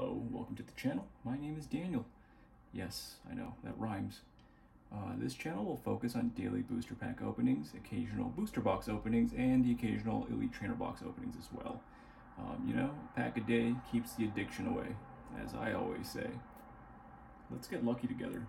Hello, welcome to the channel. My name is Daniel. Yes, I know, that rhymes. This channel will focus on daily booster pack openings, occasional booster box openings, and the occasional Elite Trainer box openings as well. You know, a pack a day keeps the addiction away, as I always say. Let's get lucky together.